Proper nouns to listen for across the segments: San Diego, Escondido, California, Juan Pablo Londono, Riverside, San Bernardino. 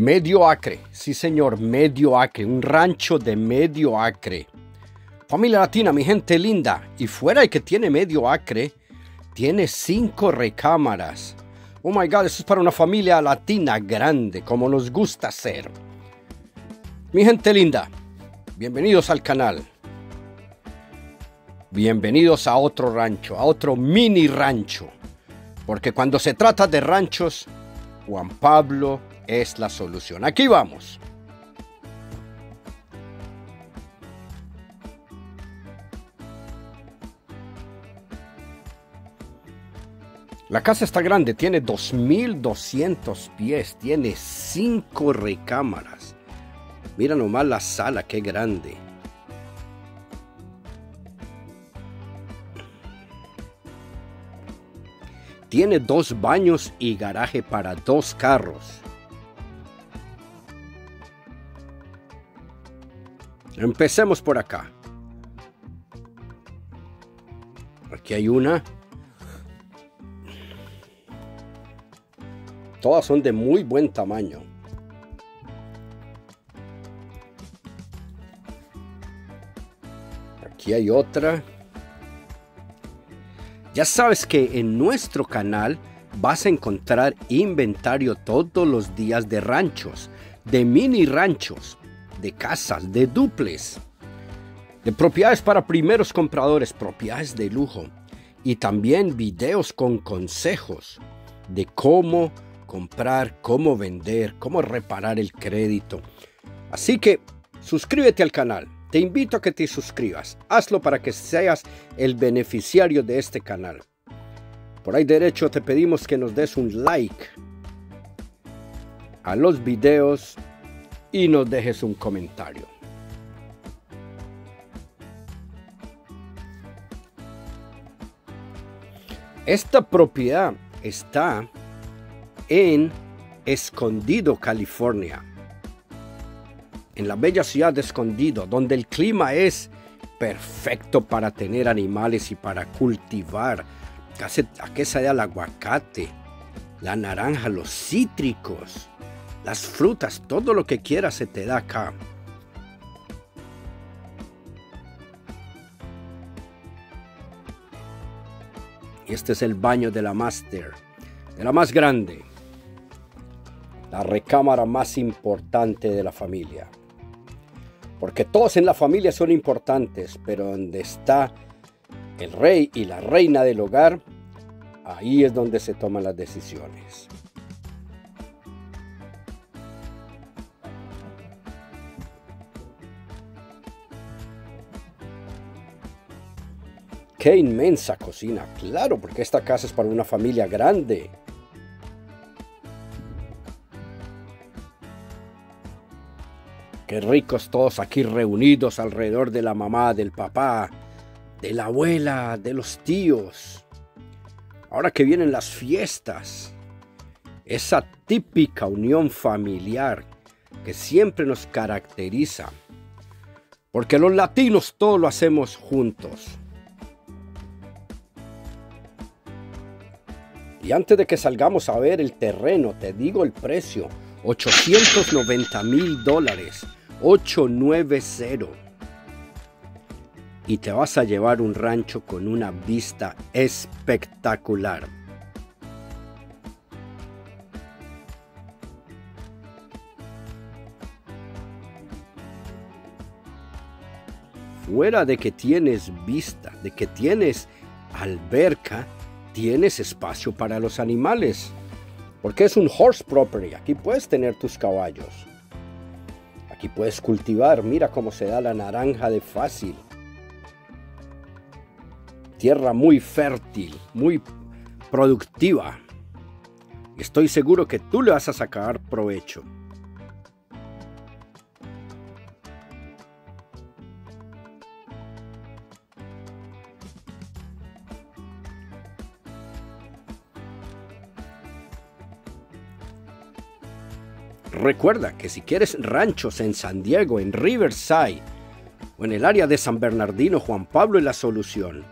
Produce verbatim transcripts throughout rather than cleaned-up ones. Medio acre, sí señor, medio acre, un rancho de medio acre. Familia latina, mi gente linda, y fuera de que tiene medio acre, tiene cinco recámaras. Oh my God, eso es para una familia latina grande, como nos gusta ser. Mi gente linda, bienvenidos al canal. Bienvenidos a otro rancho, a otro mini rancho. Porque cuando se trata de ranchos, Juan Pablo es la solución. Aquí vamos. La casa está grande, tiene dos mil doscientos pies, tiene cinco recámaras. Mira nomás la sala, qué grande. Tiene dos baños y garaje para dos carros. Empecemos por acá. Aquí hay una. Todas son de muy buen tamaño. Aquí hay otra. Ya sabes que en nuestro canal vas a encontrar inventario todos los días de ranchos, de mini ranchos, de casas, de duples, de propiedades para primeros compradores, propiedades de lujo y también videos con consejos de cómo comprar, cómo vender, cómo reparar el crédito. Así que suscríbete al canal. Te invito a que te suscribas. Hazlo para que seas el beneficiario de este canal. Por ahí derecho te pedimos que nos des un like a los videos y nos dejes un comentario. Esta propiedad está en Escondido, California, en la bella ciudad de Escondido, donde el clima es perfecto para tener animales y para cultivar. ¿A qué sale el aguacate, la naranja, los cítricos, las frutas? Todo lo que quieras se te da acá. Y este es el baño de la master, de la más grande, la recámara más importante de la familia. Porque todos en la familia son importantes, pero donde está el rey y la reina del hogar, ahí es donde se toman las decisiones. ¡Qué inmensa cocina! Claro, porque esta casa es para una familia grande. Qué ricos todos aquí reunidos alrededor de la mamá, del papá, de la abuela, de los tíos. Ahora que vienen las fiestas, esa típica unión familiar que siempre nos caracteriza. Porque los latinos todo lo hacemos juntos. Y antes de que salgamos a ver el terreno, te digo el precio. ochocientos noventa mil dólares. ocho nueve cero. Y te vas a llevar un rancho con una vista espectacular. Fuera de que tienes vista, de que tienes alberca, tienes espacio para los animales. Porque es un horse property. Aquí puedes tener tus caballos. Aquí puedes cultivar. Mira cómo se da la naranja de fácil. Tierra muy fértil, muy productiva. Estoy seguro que tú le vas a sacar provecho. Recuerda que si quieres ranchos en San Diego, en Riverside o en el área de San Bernardino, Juan Pablo es la solución.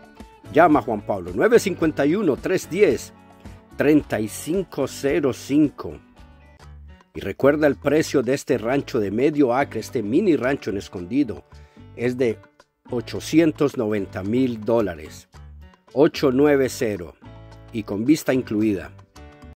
Llama a Juan Pablo nueve cinco uno, tres uno cero, tres cinco cero cinco. Y recuerda, el precio de este rancho de medio acre, este mini rancho en Escondido, es de ochocientos noventa mil dólares, ochocientos noventa, y con vista incluida.